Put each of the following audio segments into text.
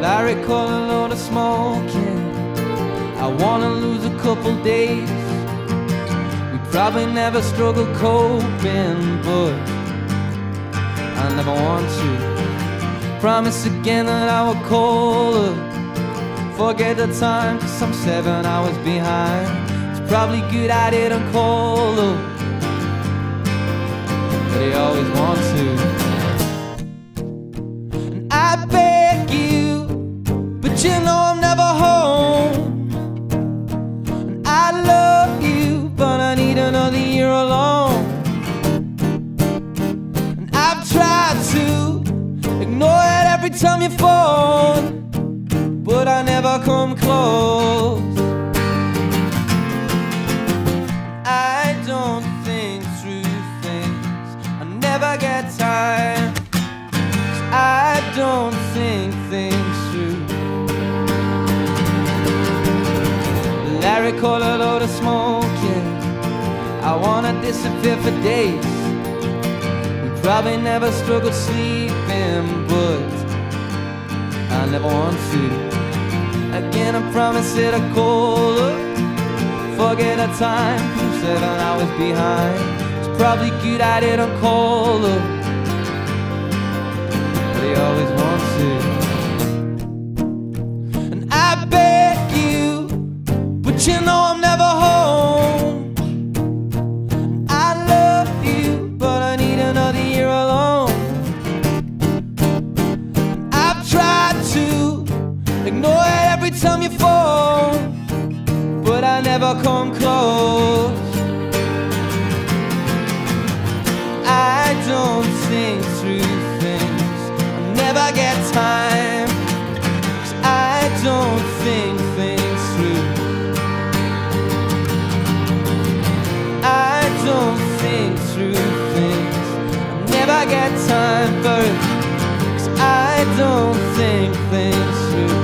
Larry calling on a smoking. I wanna lose a couple days. We probably never struggle coping, but I never want to. Promise again that I will call her. Forget the time, 'cause I'm 7 hours behind. It's probably good I didn't call her, but he always wants to. You know I'm never home, and I love you, but I need another year alone. And I've tried to ignore it every time you phone, but I never come close. I don't think through things, I never get time. 'Cause I don't think things through. Larry called a load of smoking. I wanna disappear for days. We probably never struggled sleeping, but I never want to. Again, I promise it a caller. Forget a time, 7 hours behind. It's probably good I didn't call her, but he always wants to. You know I'm never home. I love you, but I need another year alone. I've tried to ignore it every time you phone, but I never come close. I don't think through things, I never get time. 'Cause I don't think things through. I don't think through things, I never get time for it. 'Cause I don't think things through.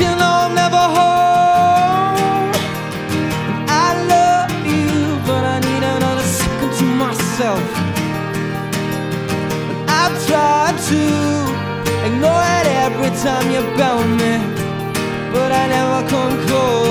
You know I'm never home. I love you, but I need another second to myself. I've tried to ignore it every time you bell me, but I never come close.